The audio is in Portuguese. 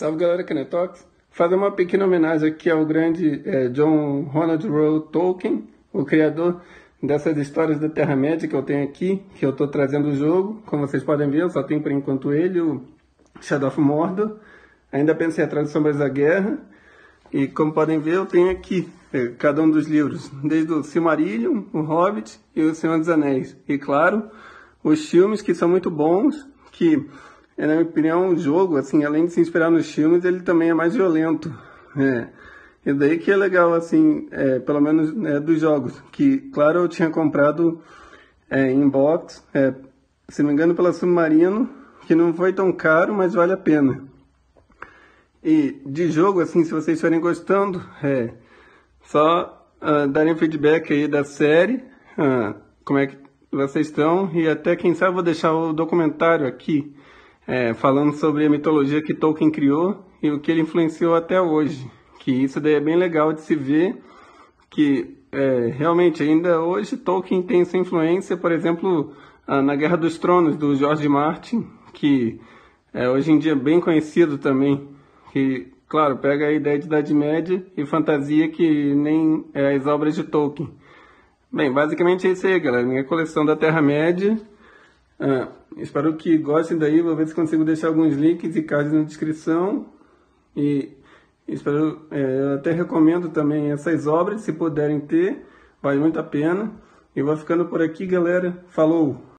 Salve galera, aqui é NettoX. Fazer uma pequena homenagem aqui ao grande John Ronald Reuel Tolkien, o criador dessas histórias da Terra-média que eu tenho aqui, que eu estou trazendo o jogo. Como vocês podem ver, eu só tenho por enquanto ele, o Shadow of Mordor. Ainda pensei atrás de Sombras da Guerra. E como podem ver, eu tenho aqui cada um dos livros, desde o Silmarillion, o Hobbit e o Senhor dos Anéis. E claro, os filmes, que são muito bons, que... na minha opinião, um jogo, assim, além de se inspirar nos filmes, ele também é mais violento. E daí que é legal, assim, pelo menos dos jogos. Que, claro, eu tinha comprado em box, se não me engano, pela Submarino, que não foi tão caro, mas vale a pena. E de jogo, assim, se vocês forem gostando, só darem feedback aí da série, como é que vocês estão, e até, quem sabe, vou deixar o documentário aqui, falando sobre a mitologia que Tolkien criou e o que ele influenciou até hoje. Que isso daí é bem legal de se ver, que realmente ainda hoje Tolkien tem essa influência, por exemplo, na Guerra dos Tronos, do George Martin, que hoje em dia é bem conhecido também, que, claro, pega a ideia de Idade Média e fantasia que nem as obras de Tolkien. Bem, basicamente é isso aí, galera, minha coleção da Terra-média. Espero que gostem daí, vou ver se consigo deixar alguns links e cards na descrição. E espero, eu até recomendo também essas obras, se puderem ter, vale muito a pena. E vou ficando por aqui, galera. Falou!